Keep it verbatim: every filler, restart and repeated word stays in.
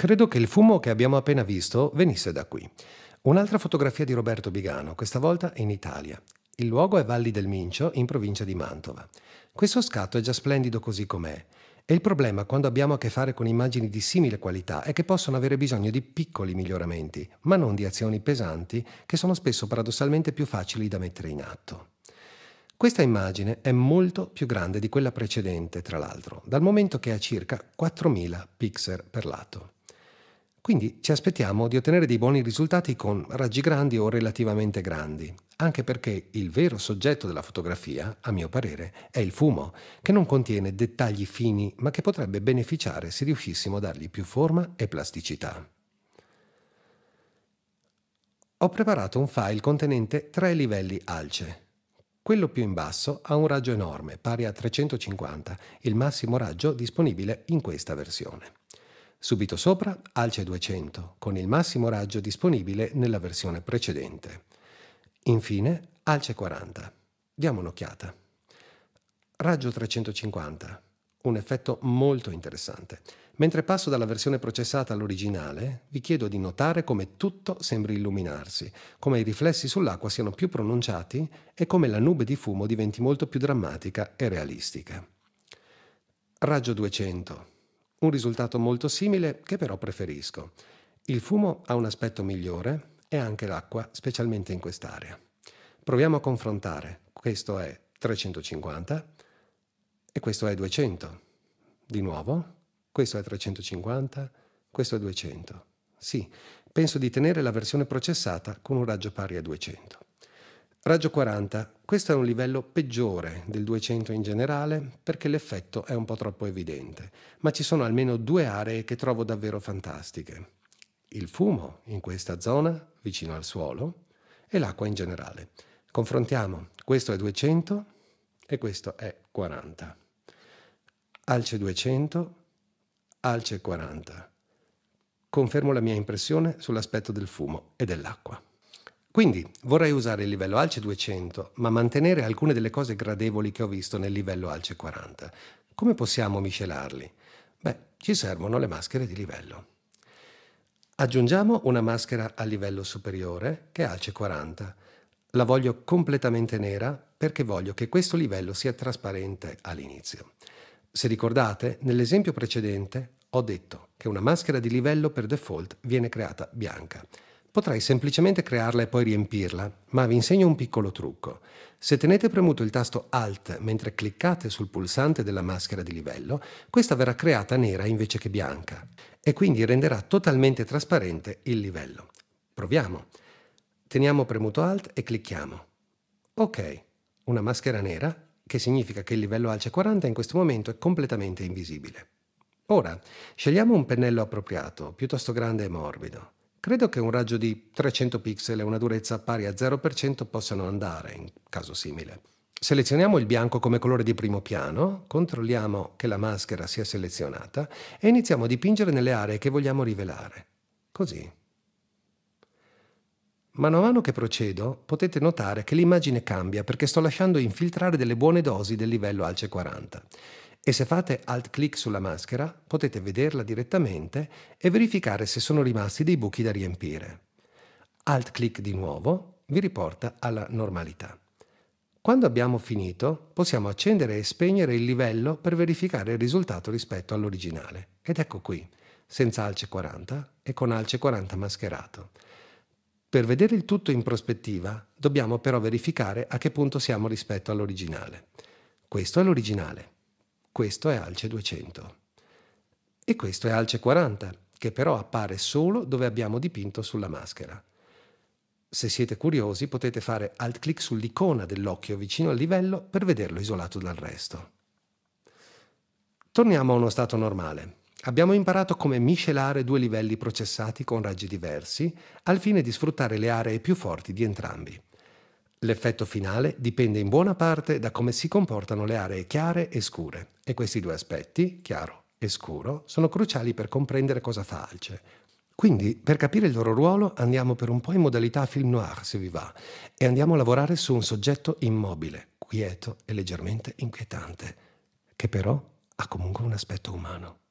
Credo che il fumo che abbiamo appena visto venisse da qui. Un'altra fotografia di Roberto Bigano, questa volta in Italia. Il luogo è Valli del Mincio, in provincia di Mantova. Questo scatto è già splendido così com'è. E il problema, quando abbiamo a che fare con immagini di simile qualità, è che possono avere bisogno di piccoli miglioramenti, ma non di azioni pesanti, che sono spesso paradossalmente più facili da mettere in atto. Questa immagine è molto più grande di quella precedente, tra l'altro, dal momento che ha circa quattromila pixel per lato. Quindi ci aspettiamo di ottenere dei buoni risultati con raggi grandi o relativamente grandi, anche perché il vero soggetto della fotografia, a mio parere, è il fumo, che non contiene dettagli fini, ma che potrebbe beneficiare se riuscissimo a dargli più forma e plasticità. Ho preparato un file contenente tre livelli ALCE. Quello più in basso ha un raggio enorme, pari a trecentocinquanta, il massimo raggio disponibile in questa versione. Subito sopra ALCE duecento, con il massimo raggio disponibile nella versione precedente. Infine ALCE quaranta. Diamo un'occhiata. Raggio trecentocinquanta, un effetto molto interessante. Mentre passo dalla versione processata all'originale, vi chiedo di notare come tutto sembri illuminarsi, come i riflessi sull'acqua siano più pronunciati e come la nube di fumo diventi molto più drammatica e realistica. Raggio duecento. Un risultato molto simile che però preferisco. Il fumo ha un aspetto migliore e anche l'acqua, specialmente in quest'area. Proviamo a confrontare. Questo è trecentocinquanta e questo è duecento. Di nuovo, questo è trecentocinquanta, questo è duecento. Sì, penso di tenere la versione processata con un raggio pari a duecento. Raggio quaranta. Questo è un livello peggiore del duecento in generale perché l'effetto è un po' troppo evidente, ma ci sono almeno due aree che trovo davvero fantastiche. Il fumo in questa zona, vicino al suolo, e l'acqua in generale. Confrontiamo. Questo è duecento e questo è quaranta. ALCE duecento, ALCE quaranta. Confermo la mia impressione sull'aspetto del fumo e dell'acqua. Quindi vorrei usare il livello ALCE duecento, ma mantenere alcune delle cose gradevoli che ho visto nel livello ALCE quaranta. Come possiamo miscelarli? Beh, ci servono le maschere di livello. Aggiungiamo una maschera al livello superiore, che è ALCE quaranta. La voglio completamente nera perché voglio che questo livello sia trasparente all'inizio. Se ricordate, nell'esempio precedente ho detto che una maschera di livello per default viene creata bianca. Potrei semplicemente crearla e poi riempirla, ma vi insegno un piccolo trucco. Se tenete premuto il tasto Alt mentre cliccate sul pulsante della maschera di livello, questa verrà creata nera invece che bianca e quindi renderà totalmente trasparente il livello. Proviamo. Teniamo premuto Alt e clicchiamo. Ok, una maschera nera, che significa che il livello ALCE quaranta in questo momento è completamente invisibile. Ora, scegliamo un pennello appropriato, piuttosto grande e morbido. Credo che un raggio di trecento pixel e una durezza pari a zero per cento possano andare, in caso simile. Selezioniamo il bianco come colore di primo piano, controlliamo che la maschera sia selezionata e iniziamo a dipingere nelle aree che vogliamo rivelare. Così. Mano a mano che procedo, potete notare che l'immagine cambia perché sto lasciando infiltrare delle buone dosi del livello ALCE quaranta. E se fate alt-click sulla maschera potete vederla direttamente e verificare se sono rimasti dei buchi da riempire. Alt-click di nuovo vi riporta alla normalità. Quando abbiamo finito possiamo accendere e spegnere il livello per verificare il risultato rispetto all'originale. Ed ecco qui, senza ALCE quaranta e con ALCE quaranta mascherato. Per vedere il tutto in prospettiva dobbiamo però verificare a che punto siamo rispetto all'originale. Questo è l'originale. Questo è ALCE duecento e questo è ALCE quaranta, che però appare solo dove abbiamo dipinto sulla maschera. Se siete curiosi potete fare alt-click sull'icona dell'occhio vicino al livello per vederlo isolato dal resto. Torniamo a uno stato normale. Abbiamo imparato come miscelare due livelli processati con raggi diversi al fine di sfruttare le aree più forti di entrambi. L'effetto finale dipende in buona parte da come si comportano le aree chiare e scure, e questi due aspetti, chiaro e scuro, sono cruciali per comprendere cosa fa ALCE. Quindi, per capire il loro ruolo, andiamo per un po' in modalità film noir, se vi va, e andiamo a lavorare su un soggetto immobile, quieto e leggermente inquietante, che però ha comunque un aspetto umano.